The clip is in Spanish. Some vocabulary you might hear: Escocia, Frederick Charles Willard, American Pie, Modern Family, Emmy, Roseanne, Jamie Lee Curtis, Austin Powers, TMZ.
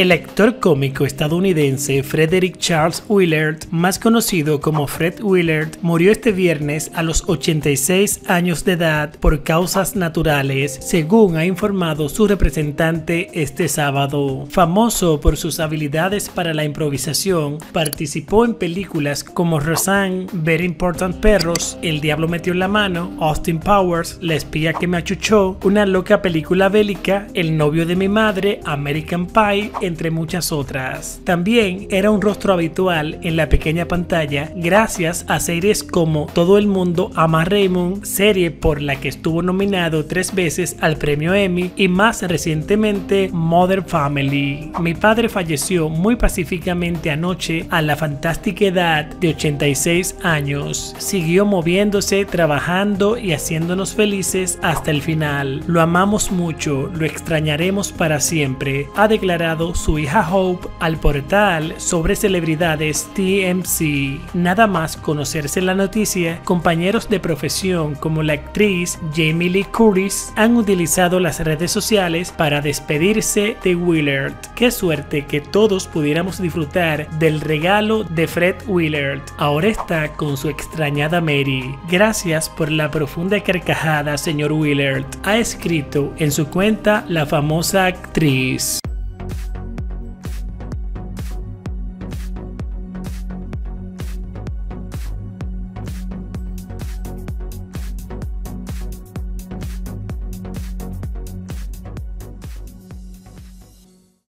El actor cómico estadounidense Frederick Charles Willard, más conocido como Fred Willard, murió este viernes a los 86 años de edad por causas naturales, según ha informado su representante este sábado. Famoso por sus habilidades para la improvisación, participó en películas como Roseanne, Very Important Perros, El Diablo Metió la Mano, Austin Powers, La Espía que me achuchó, Una Loca Película Bélica, El Novio de mi Madre, American Pie, entre muchas otras. También era un rostro habitual en la pequeña pantalla gracias a series como Todo el Mundo ama a Raymond, serie por la que estuvo nominado 3 veces al premio Emmy, y más recientemente Modern Family. Mi padre falleció muy pacíficamente anoche a la fantástica edad de 86 años. Siguió moviéndose, trabajando y haciéndonos felices hasta el final. Lo amamos mucho, lo extrañaremos para siempre, ha declarado su hija Hope al portal sobre celebridades TMZ. Nada más conocerse la noticia, compañeros de profesión como la actriz Jamie Lee Curtis han utilizado las redes sociales para despedirse de Willard. Qué suerte que todos pudiéramos disfrutar del regalo de Fred Willard. Ahora está con su extrañada Mary. Gracias por la profunda carcajada, señor Willard, ha escrito en su cuenta la famosa actriz.